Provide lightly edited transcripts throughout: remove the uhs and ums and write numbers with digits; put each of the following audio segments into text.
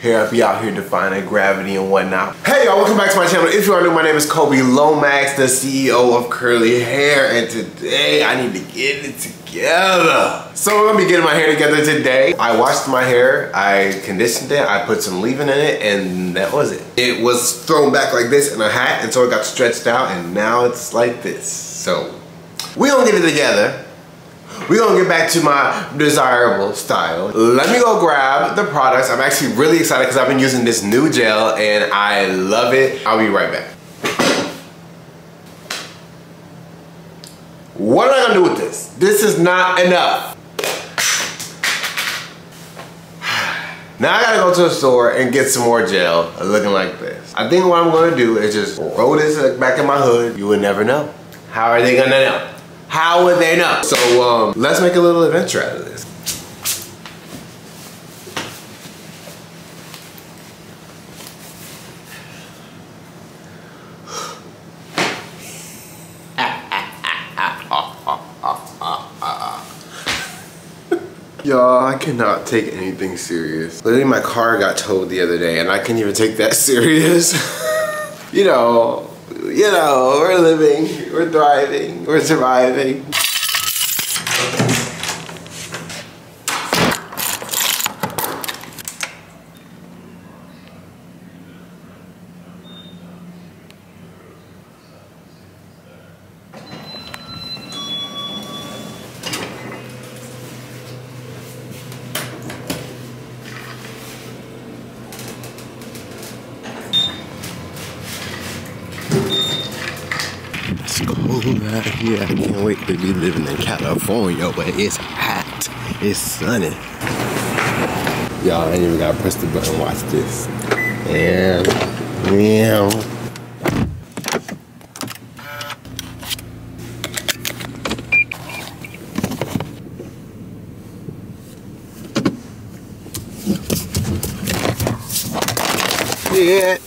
hair up. Be out here defying gravity and whatnot. Hey y'all, welcome back to my channel. If you are new, my name is Koby Lomax, the CEO of Curly Hair, and today I need to get it together. So we're gonna be getting my hair together today. I washed my hair, I conditioned it, I put some leave-in in it, and that was it. It was thrown back like this in a hat, and so it got stretched out, and now it's like this. So we're gonna get it together. We're gonna get back to my desirable style. Let me go grab the products. I'm actually really excited because I've been using this new gel and I love it. I'll be right back. What am I gonna do with this? This is not enough. Now I gotta go to the store and get some more gel looking like this. I think what I'm gonna do is just roll this back in my hood. You would never know. How are they gonna know? How would they know? So let's make a little adventure out of this. Y'all, I cannot take anything serious. Literally, my car got towed the other day and I couldn't even take that serious. You know, we're living, we're thriving, we're surviving. Out here. I can't wait to be living in California where it's hot, it's sunny. Y'all, I ain't even gotta press the button, watch this. And meow. Yeah.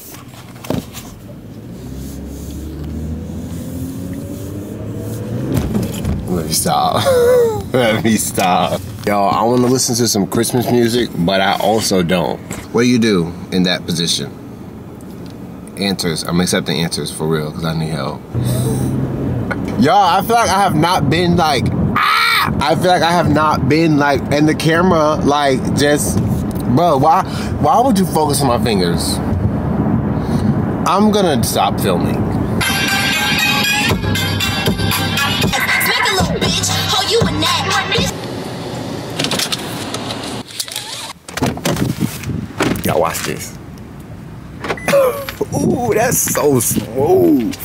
Stop. Let me stop. Y'all, I want to listen to some Christmas music, but I also don't. What do you do in that position? Answers. I'm accepting answers for real, because I need help. Y'all, I feel like I have not been like, ah! I feel like I have not been like, and the camera, like, just, bro, why would you focus on my fingers? I'm gonna stop filming. Y'all watch this. Ooh, that's so smooth.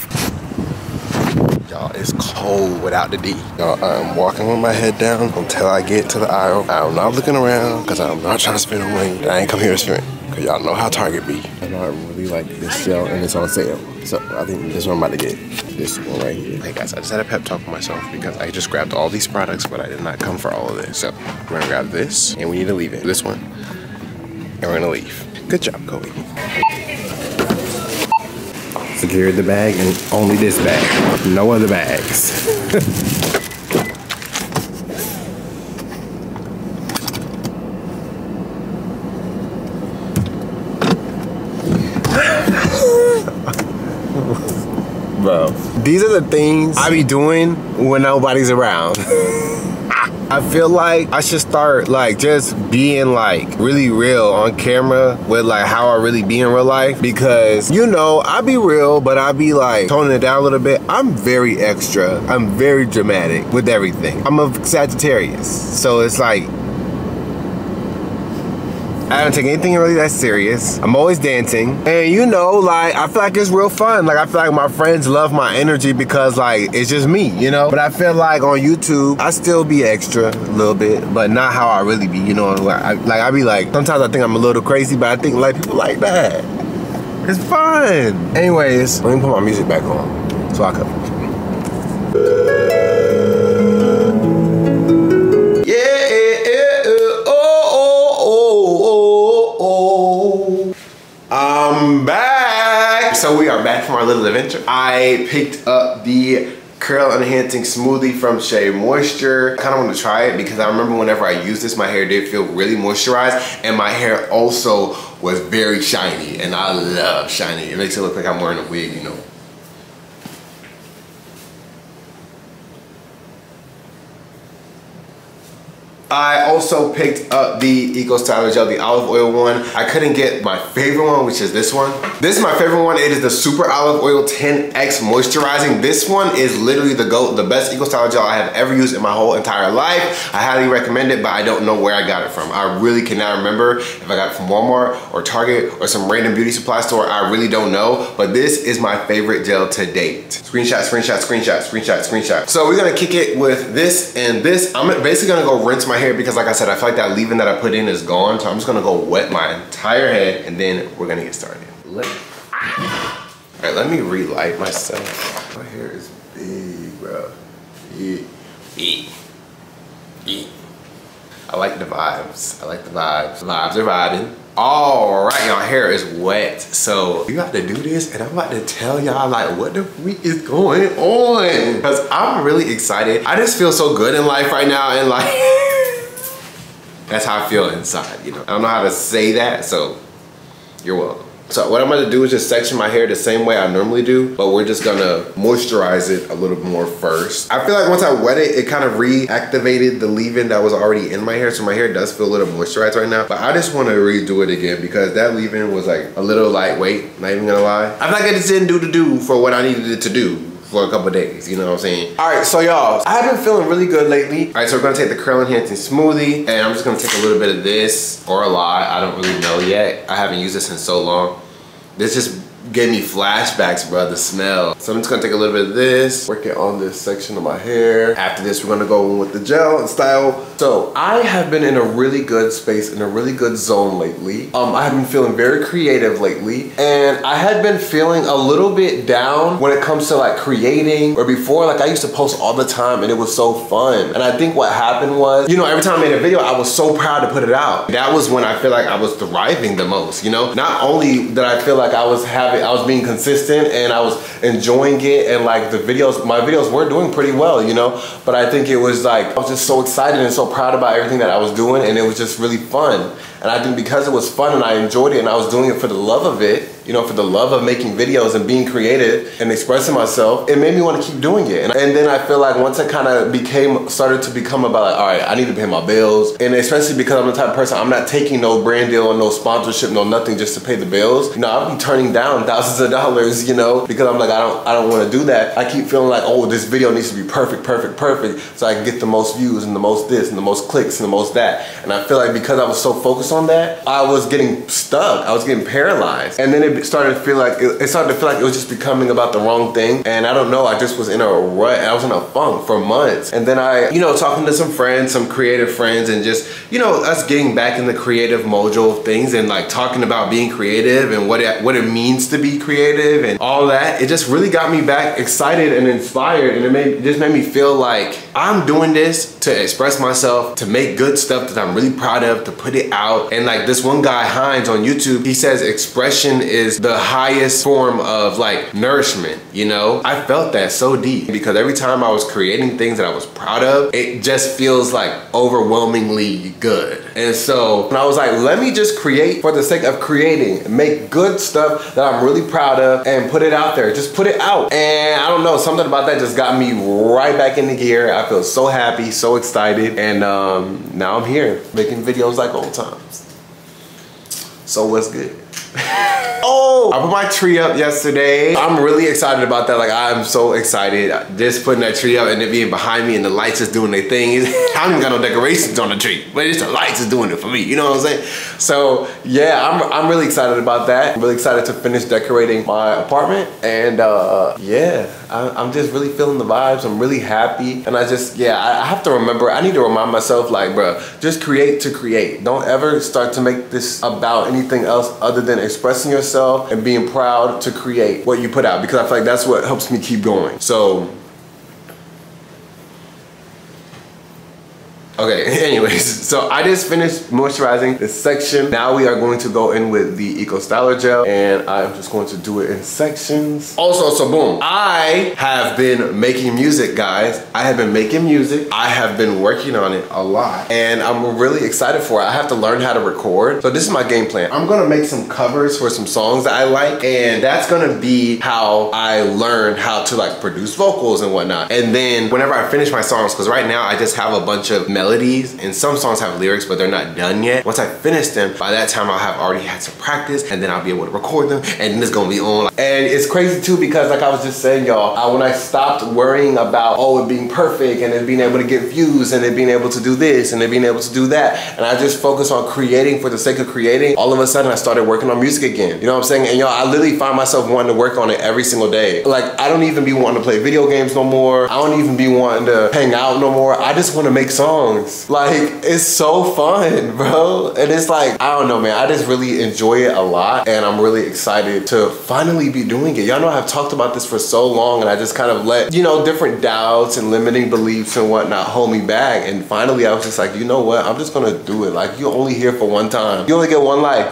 Y'all, it's cold without the D. Y'all, I'm walking with my head down until I get to the aisle. I'm not looking around because I'm not trying to spend a ring. I ain't come here to spend because y'all know how Target be. And I really like this gel and it's on sale. So I think this one I'm about to get. This one right here. Hey guys, I just had a pep talk with myself because I just grabbed all these products, but I did not come for all of this. So we're gonna grab this, and we need to leave it. This one, and we're gonna leave. Good job, Kobe. Secured the bag, and only this bag. No other bags. Bro, these are the things I be doing when nobody's around. I feel like I should start like just being like really real on camera with like how I really be in real life, because you know I be real, but I be like toning it down a little bit. I'm very extra. I'm very dramatic with everything. I'm a Sagittarius, so it's like I don't take anything really that serious. I'm always dancing. And you know, like, I feel like it's real fun. Like, I feel like my friends love my energy because, like, it's just me, you know? But I feel like on YouTube, I still be extra a little bit, but not how I really be, you know? Like, I be like, sometimes I think I'm a little crazy, but I think, like, people like that. It's fun. Anyways, let me put my music back on so I can... I'm back! So we are back from our little adventure. I picked up the Curl Enhancing Smoothie from Shea Moisture. I kind of want to try it because I remember whenever I used this, my hair did feel really moisturized and my hair also was very shiny, and I love shiny. It makes it look like I'm wearing a wig, you know. I also picked up the Eco Styler Gel, the olive oil one. I couldn't get my favorite one, which is this one. This is my favorite one. It is the Super Olive Oil 10X Moisturizing. This one is literally the GOAT, the best Eco Styler Gel I have ever used in my whole entire life. I highly recommend it, but I don't know where I got it from. I really cannot remember if I got it from Walmart or Target or some random beauty supply store. I really don't know, but this is my favorite gel to date. Screenshot, screenshot, screenshot, screenshot, screenshot. So we're gonna kick it with this and this. I'm basically gonna go rinse my hair because, like I said, I feel like that leave-in that I put in is gone, so I'm just gonna go wet my entire head and then we're gonna get started. All right, let me relight myself. My hair is big, bro. I like the vibes. I like the vibes. Vibes are vibing. All right, y'all, hair is wet, so you have to do this, and I'm about to tell y'all like what the freak is going on because I'm really excited. I just feel so good in life right now, and like. That's how I feel inside, you know. I don't know how to say that, so you're welcome. So what I'm gonna do is just section my hair the same way I normally do, but we're just gonna moisturize it a little more first. I feel like once I wet it, it kind of reactivated the leave-in that was already in my hair, so my hair does feel a little moisturized right now, but I just wanna redo it again because that leave-in was like a little lightweight, not even gonna lie. I feel like I just didn't do the do for what I needed it to do for a couple days, you know what I'm saying? All right, so y'all, I've been feeling really good lately. All right, so we're gonna take the Curl Enhancing Smoothie, and I'm just gonna take a little bit of this, or a lot, I don't really know yet. I haven't used this in so long. This just gave me flashbacks, bro, the smell. So I'm just gonna take a little bit of this, work it on this section of my hair. After this, we're gonna go in with the gel and style. So I have been in a really good space, in a really good zone lately. I have been feeling very creative lately, and I had been feeling a little bit down when it comes to like creating, or before, like I used to post all the time and it was so fun. And I think what happened was, you know, every time I made a video, I was so proud to put it out. That was when I feel like I was thriving the most, you know? Not only did I feel like I was having, I was being consistent and I was enjoying it, and like the videos, my videos were doing pretty well, you know, but I think it was like, I was just so excited and so proud about everything that I was doing, and it was just really fun. And I think because it was fun and I enjoyed it and I was doing it for the love of it, you know, for the love of making videos and being creative and expressing myself, it made me want to keep doing it. And then I feel like once it kind of started to become about like, all right, I need to pay my bills. And especially because I'm the type of person, I'm not taking no brand deal or no sponsorship, no nothing just to pay the bills. You know, I'll be turning down thousands of dollars, you know, because I'm like, I don't want to do that. I keep feeling like, oh, this video needs to be perfect, perfect, perfect, so I can get the most views and the most this and the most clicks and the most that. And I feel like because I was so focused on that, I was getting stuck. I was getting paralyzed. And then it started to feel like it was just becoming about the wrong thing, and I don't know, I just was in a rut. I was in a funk for months, and then I, you know, talking to some friends, some creative friends, and just, you know, us getting back in the creative mojo of things, and like talking about being creative and what it means to be creative and all that. It just really got me back excited and inspired, and it just made me feel like I'm doing this to express myself, to make good stuff that I'm really proud of, to put it out. And like this one guy Hines on YouTube, he says expression is the highest form of like nourishment, you know? I felt that so deep because every time I was creating things that I was proud of, it just feels like overwhelmingly good. And so I was like, let me just create for the sake of creating, make good stuff that I'm really proud of and put it out there, just put it out. And I don't know, something about that just got me right back into gear. I feel so happy, so excited. And now I'm here making videos like old times. So what's good? Oh, I put my tree up yesterday. I'm really excited about that. Like, I'm so excited. Just putting that tree up and it being behind me and the lights just doing their thing. I don't even got no decorations on the tree, but it's the lights is doing it for me. You know what I'm saying? So yeah, I'm really excited about that. I'm really excited to finish decorating my apartment. And yeah, I'm just really feeling the vibes. I'm really happy. And I just, yeah, I have to remember, I need to remind myself like, bro, just create to create. Don't ever start to make this about anything else other than expressing yourself and being proud to create what you put out, because I feel like that's what helps me keep going. So Okay, anyways, so I just finished moisturizing this section. Now we are going to go in with the Eco Styler gel, and I'm just going to do it in sections. Also, so boom, I have been making music, guys. I have been making music. I have been working on it a lot, and I'm really excited for it. I have to learn how to record. So this is my game plan. I'm gonna make some covers for some songs that I like, and that's gonna be how I learn how to like produce vocals and whatnot. And then whenever I finish my songs, because right now I just have a bunch of melodies, and some songs have lyrics but they're not done yet. Once I finish them, by that time I'll have already had some practice, and then I'll be able to record them, and it's gonna be on. And it's crazy too, because like I was just saying, y'all, when I stopped worrying about, oh, it being perfect and it being able to get views and it being able to do this and it being able to do that, and I just focused on creating for the sake of creating, all of a sudden I started working on music again. You know what I'm saying? And y'all, I literally find myself wanting to work on it every single day. Like, I don't even be wanting to play video games no more. I don't even be wanting to hang out no more. I just want to make songs. Like, it's so fun, bro. And it's like, I don't know, man, I just really enjoy it a lot, and I'm really excited to finally be doing it. Y'all know I've talked about this for so long, and I just kind of let, you know, different doubts and limiting beliefs and whatnot hold me back. And finally I was just like, you know what, I'm just gonna do it. Like, you're only here for one time. You only get one life.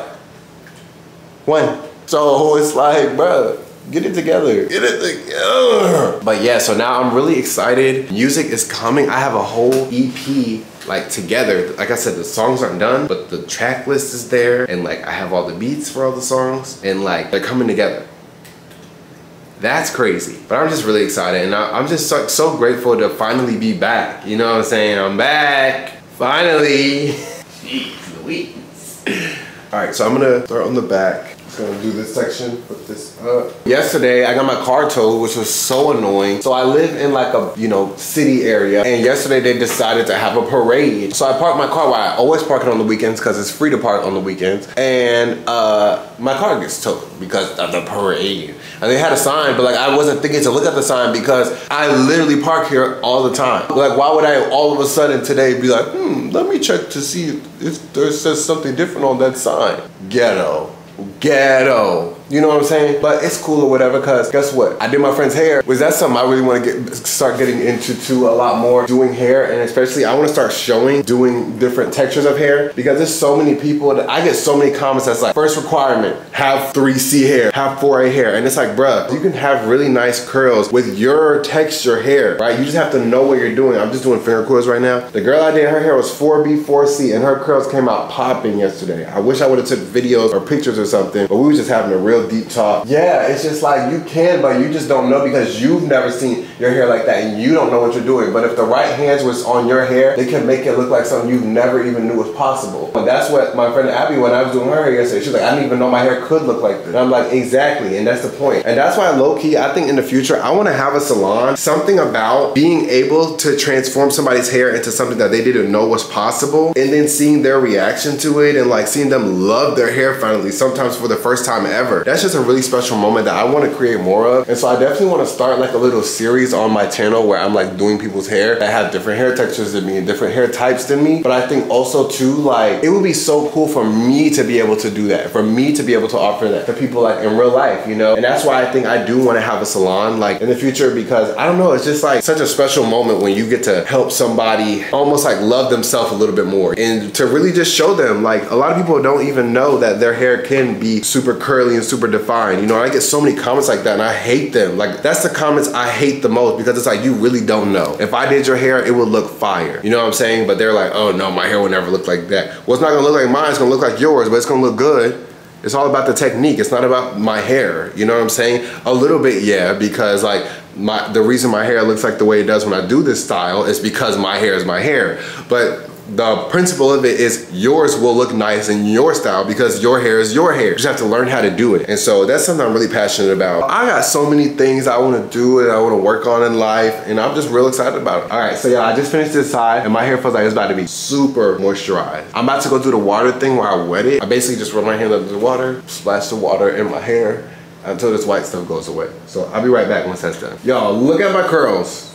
One. So it's like, bro, get it together. Get it together. But yeah, so now I'm really excited. Music is coming. I have a whole EP like together. Like I said, the songs aren't done, but the track list is there, and like I have all the beats for all the songs, and like they're coming together. That's crazy. But I'm just really excited, and I'm just so grateful to finally be back. You know what I'm saying? I'm back. Finally. Jeez Louise. Alright, so I'm gonna start on the back. Gonna do this section, put this up. Yesterday I got my car towed, which was so annoying. So I live in like a, you know, city area, and yesterday they decided to have a parade. So I parked my car where I always park it on the weekends, because it's free to park on the weekends, and my car gets towed because of the parade. And they had a sign, but like I wasn't thinking to look at the sign, because I literally park here all the time. Like, why would I all of a sudden today be like, let me check to see if there says something different on that sign? Ghetto. Ghetto. You know what I'm saying? But it's cool or whatever, because guess what? I did my friend's hair. Was that something I really want to start getting into too, a lot more, doing hair. And especially I want to start showing doing different textures of hair, because there's so many people that I get so many comments that's like, first requirement, have 3C hair, have 4A hair. And it's like, bruh, you can have really nice curls with your texture hair, right? You just have to know what you're doing. I'm just doing finger curls right now. The girl I did, her hair was 4B, 4C, and her curls came out popping yesterday. I wish I would have took videos or pictures or something, but we was just having a real deep talk. Yeah, it's just like, you can, but you just don't know, because you've never seen your hair like that and you don't know what you're doing. But if the right hands was on your hair, they can make it look like something you never even knew was possible. But that's what my friend Abby, when I was doing her hair yesterday, she was like, I didn't even know my hair could look like this. And I'm like, exactly, and that's the point. And that's why low-key, I think in the future, I want to have a salon, something about being able to transform somebody's hair into something that they didn't know was possible, and then seeing their reaction to it, and like seeing them love their hair finally, sometimes for the first time ever. That's just a really special moment that I want to create more of. And so I definitely want to start like a little series on my channel where I'm like doing people's hair that have different hair textures than me and different hair types than me. But I think also too, like, it would be so cool for me to be able to do that, for me to be able to offer that to people like in real life, you know? And that's why I think I do want to have a salon like in the future, because I don't know, it's just like such a special moment when you get to help somebody almost like love themselves a little bit more, and to really just show them, like, a lot of people don't even know that their hair can be super curly and super defined. You know, I get so many comments like that, and I hate them. Like, that's the comments I hate the most, because it's like, you really don't know. If I did your hair, it would look fire. You know what I'm saying? But they're like, oh no, my hair would never look like that. Well, it's not gonna look like mine, it's gonna look like yours, but it's gonna look good. It's all about the technique. It's not about my hair. You know what I'm saying? A little bit, yeah, because like, the reason my hair looks like the way it does when I do this style is because my hair is my hair. But the principle of it is, yours will look nice in your style because your hair is your hair. You just have to learn how to do it. And so that's something I'm really passionate about. I got so many things I want to do and I want to work on in life, and I'm just real excited about it. All right, so yeah, I just finished this side, and my hair feels like it's about to be super moisturized. I'm about to go through the water thing where I wet it. I basically just rub my hand under the water, splash the water in my hair until this white stuff goes away. So I'll be right back once that's done. Y'all, look at my curls.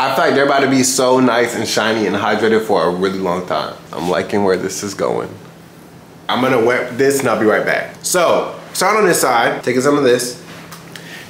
I feel like they're about to be so nice and shiny and hydrated for a really long time. I'm liking where this is going. I'm gonna wet this and I'll be right back. So, start on this side, taking some of this,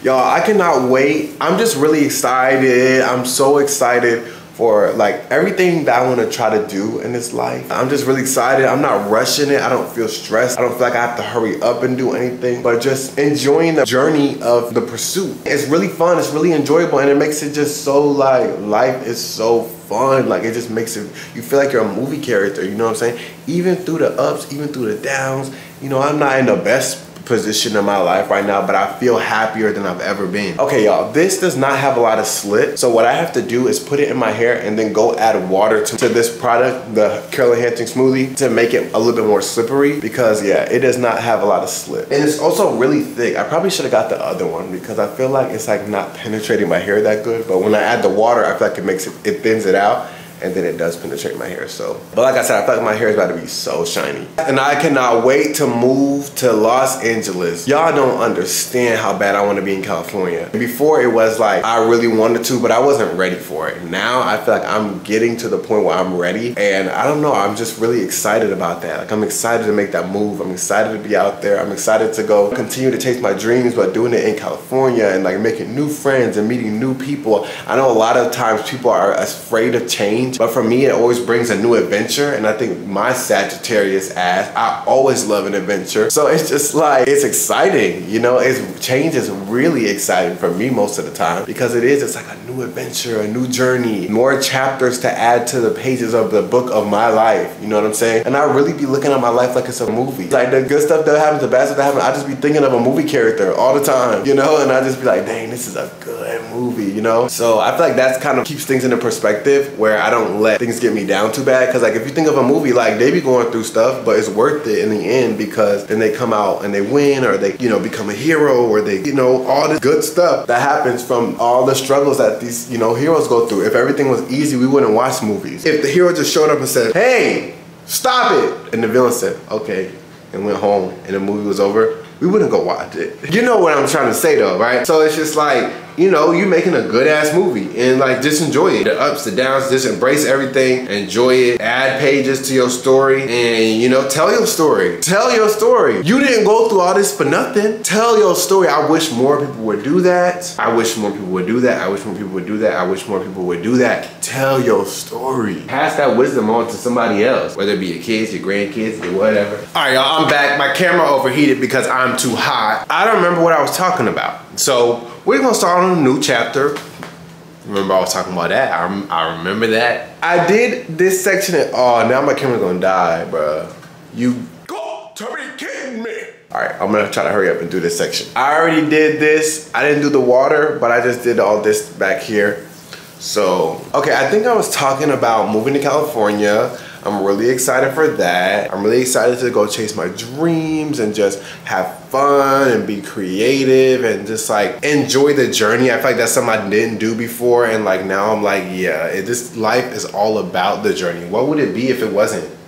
Y'all, I cannot wait. I'm just really excited. I'm so excited for like everything that I want to try to do in this life. I'm just really excited. I'm not rushing it. I don't feel stressed. I don't feel like I have to hurry up and do anything, but just enjoying the journey of the pursuit. It's really fun. It's really enjoyable, and it makes it just so like life is so fun. Like it just makes it, you feel like you're a movie character, you know what I'm saying? Even through the ups, even through the downs, you know, I'm not in the best position in my life right now, but I feel happier than I've ever been. Okay, y'all, this does not have a lot of slit, so what I have to do is put it in my hair and then go add water to this product, the Curl Enhancing Smoothie, to make it a little bit more slippery, because yeah, it does not have a lot of slit. And it's also really thick. I probably should have got the other one because I feel like it's like not penetrating my hair that good, but when I add the water, I feel like it makes it, it thins it out, and then it does penetrate my hair. So, but like I said, I feel like my hair is about to be so shiny. And I cannot wait to move to Los Angeles. Y'all don't understand how bad I want to be in California. Before it was like, I really wanted to, but I wasn't ready for it. Now I feel like I'm getting to the point where I'm ready. And I don't know, I'm just really excited about that. Like I'm excited to make that move. I'm excited to be out there. I'm excited to go continue to chase my dreams, but doing it in California and like making new friends and meeting new people. I know a lot of times people are afraid of change, but for me, it always brings a new adventure. And I think my Sagittarius ass, I always love an adventure. So it's just like, it's exciting. You know, change is really exciting for me most of the time, because it is, it's like a new adventure, a new journey, more chapters to add to the pages of the book of my life. You know what I'm saying? And I really be looking at my life like it's a movie. Like the good stuff that happens, the bad stuff that happens, I just be thinking of a movie character all the time, you know? And I just be like, dang, this is a good movie, you know? So I feel like that's kind of keeps things into perspective, where I don't let things get me down too bad, because like if you think of a movie, like they be going through stuff, but it's worth it in the end, because then they come out and they win, or they, you know, become a hero, or they, you know, all this good stuff that happens from all the struggles that these, you know, heroes go through. If everything was easy, we wouldn't watch movies. If the hero just showed up and said, hey, stop it, and the villain said okay and went home and the movie was over, we wouldn't go watch it. You know what I'm trying to say though, right? So it's just like, you know, you're making a good ass movie, and like just enjoy it. The ups, the downs, just embrace everything, enjoy it, add pages to your story, and you know, tell your story. Tell your story. You didn't go through all this for nothing. Tell your story. I wish more people would do that. I wish more people would do that. I wish more people would do that. I wish more people would do that. Tell your story. Pass that wisdom on to somebody else, whether it be your kids, your grandkids, or whatever. All right, y'all, I'm back. My camera overheated because I'm too hot. I don't remember what I was talking about. So, we're gonna start on a new chapter. Remember I was talking about that? I remember that. I did this section and oh, now my camera's gonna die, bruh. You got to be kidding me. All right, I'm gonna try to hurry up and do this section. I already did this. I didn't do the water, but I just did all this back here. So, okay, I think I was talking about moving to California. I'm really excited for that. I'm really excited to go chase my dreams and just have fun and be creative and just like enjoy the journey. I feel like that's something I didn't do before, and like now I'm like, yeah, this life is all about the journey. What would it be if it wasn't?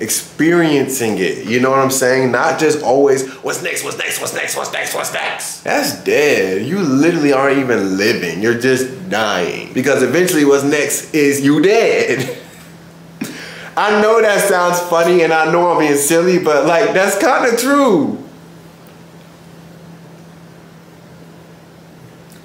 Experiencing it, you know what I'm saying? Not just always, what's next, what's next, what's next, what's next, what's next? That's dead. You literally aren't even living. You're just dying. Because eventually what's next is you dead. I know that sounds funny and I know I'm being silly, but like that's kind of true.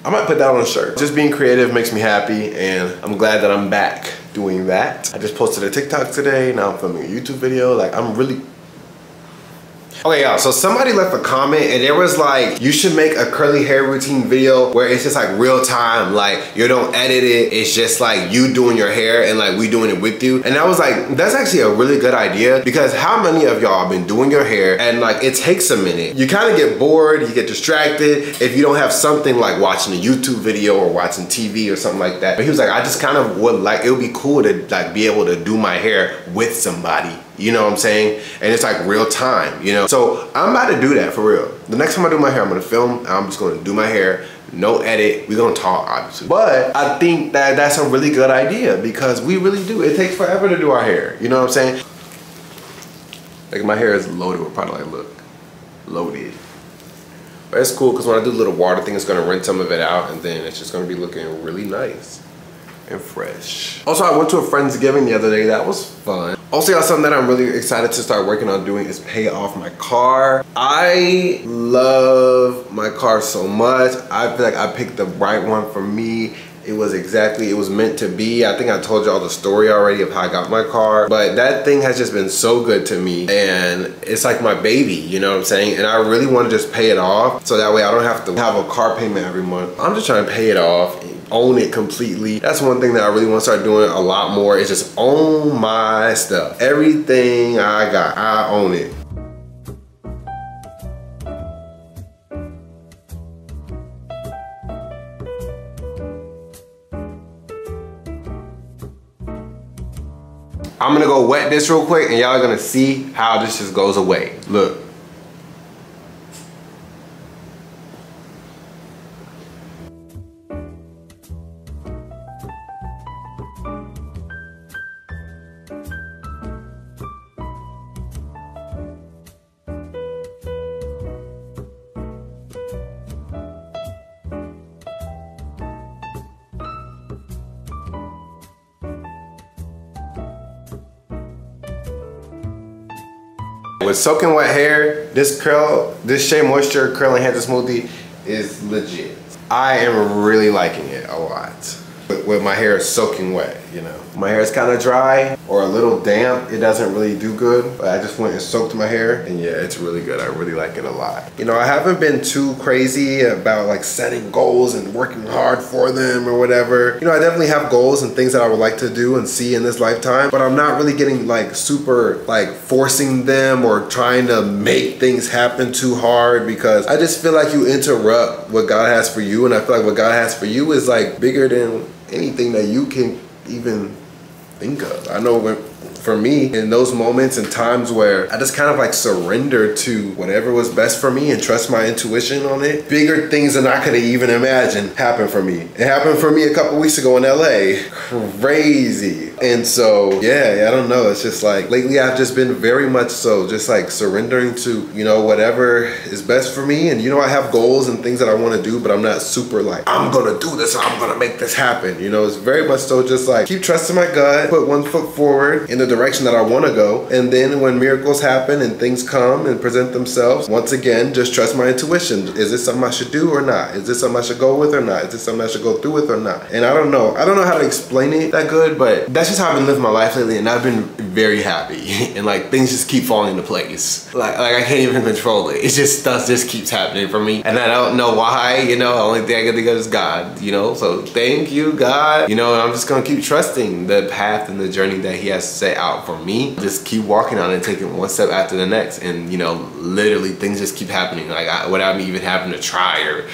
I might put that on a shirt. Just being creative makes me happy, and I'm glad that I'm back doing that. I just posted a TikTok today, now I'm filming a YouTube video. Like I'm really... Okay y'all, so somebody left a comment and there was like, you should make a curly hair routine video where it's just like real time, like you don't edit it, it's just like you doing your hair and like we doing it with you. And I was like, that's actually a really good idea, because how many of y'all have been doing your hair and like it takes a minute. You kind of get bored, you get distracted if you don't have something like watching a YouTube video or watching TV or something like that. But he was like, I just kind of would like, it would be cool to like be able to do my hair with somebody. You know what I'm saying? And it's like real time, you know? So I'm about to do that for real. The next time I do my hair, I'm gonna film, I'm just gonna do my hair, no edit. We're gonna talk, obviously. But I think that that's a really good idea, because we really do. It takes forever to do our hair, you know what I'm saying? Like my hair is loaded with product, like look, loaded. But it's cool, because when I do the little water thing, it's gonna rinse some of it out, and then it's just gonna be looking really nice and fresh. Also, I went to a Friendsgiving the other day, that was fun. Also, y'all, something that I'm really excited to start working on doing is pay off my car. I love my car so much. I feel like I picked the right one for me. It was meant to be. I think I told y'all the story already of how I got my car, but that thing has just been so good to me and it's like my baby, you know what I'm saying? And I really want to just pay it off so that way I don't have to have a car payment every month. I'm just trying to pay it off, own it completely. That's one thing that I really want to start doing a lot more is just own my stuff. Everything I got, I own it. I'm gonna go wet this real quick and y'all are gonna see how this just goes away. Look. With soaking wet hair, this Shea Moisture Curl Enhancing Smoothie is legit. I am really liking it a lot. With my hair is soaking wet, you know. My hair is kind of dry or a little damp. It doesn't really do good, but I just went and soaked my hair and yeah, it's really good. I really like it a lot. You know, I haven't been too crazy about like setting goals and working hard for them or whatever. You know, I definitely have goals and things that I would like to do and see in this lifetime, but I'm not really getting like super like forcing them or trying to make things happen too hard because I just feel like you interrupt what God has for you, and I feel like what God has for you is like bigger than anything that you can even think of. I know when, for me, in those moments and times where I just kind of like surrender to whatever was best for me and trust my intuition on it, bigger things than I could have even imagined happened for me. It happened for me a couple weeks ago in LA. Crazy. And so, yeah, I don't know. It's just like, lately I've just been very much so just like surrendering to, you know, whatever is best for me. And you know, I have goals and things that I want to do, but I'm not super like, I'm going to do this and I'm going to make this happen. You know, it's very much so just like, keep trusting my gut, put one foot forward in the direction that I want to go. And then when miracles happen and things come and present themselves, once again, just trust my intuition. Is this something I should do or not? Is this something I should go with or not? Is this something I should go through with or not? And I don't know how to explain it that good, but that's just how I've been living my life lately, and I've been very happy. And like, things just keep falling into place. Like I can't even control it. It just stuff just keeps happening for me. And I don't know why, you know, the only thing I can think of is God, you know? So thank you, God. You know, and I'm just gonna keep trusting the path and the journey that He has set out for me. Just keep walking on it and taking one step after the next. And you know, literally things just keep happening. Like without me even having to try or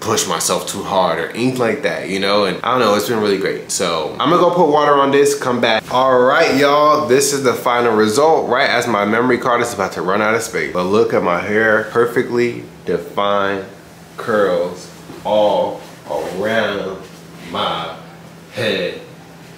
push myself too hard or anything like that, you know? And I don't know, it's been really great. So I'm gonna go put water on this, come back. All right, y'all, this is the final result, right as my memory card is about to run out of space. But look at my hair, perfectly defined curls all around my head.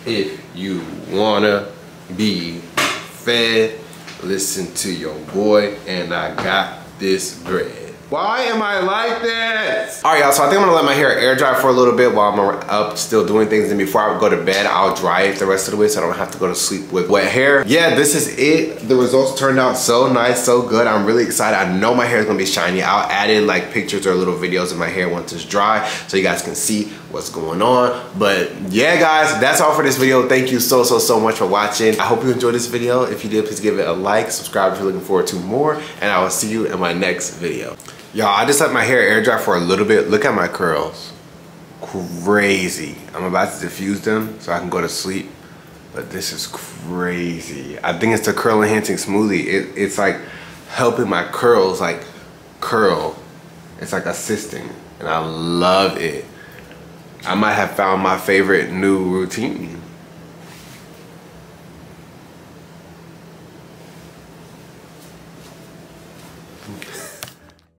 If you wanna be fed, listen to your boy, and I got this bread. Why am I like this? All right, y'all, so I think I'm gonna let my hair air dry for a little bit while I'm up still doing things. And before I go to bed, I'll dry it the rest of the way so I don't have to go to sleep with wet hair. Yeah, this is it. The results turned out so nice, so good. I'm really excited. I know my hair is gonna be shiny. I'll add in like pictures or little videos of my hair once it's dry so you guys can see what's going on. But yeah, guys, that's all for this video. Thank you so, so, so much for watching. I hope you enjoyed this video. If you did, please give it a like, subscribe if you're looking forward to more, and I will see you in my next video. Y'all, I just let my hair air dry for a little bit. Look at my curls. Crazy. I'm about to diffuse them so I can go to sleep. But this is crazy. I think it's the Curl Enhancing Smoothie. It's like helping my curls like curl. It's like assisting. And I love it. I might have found my favorite new routine.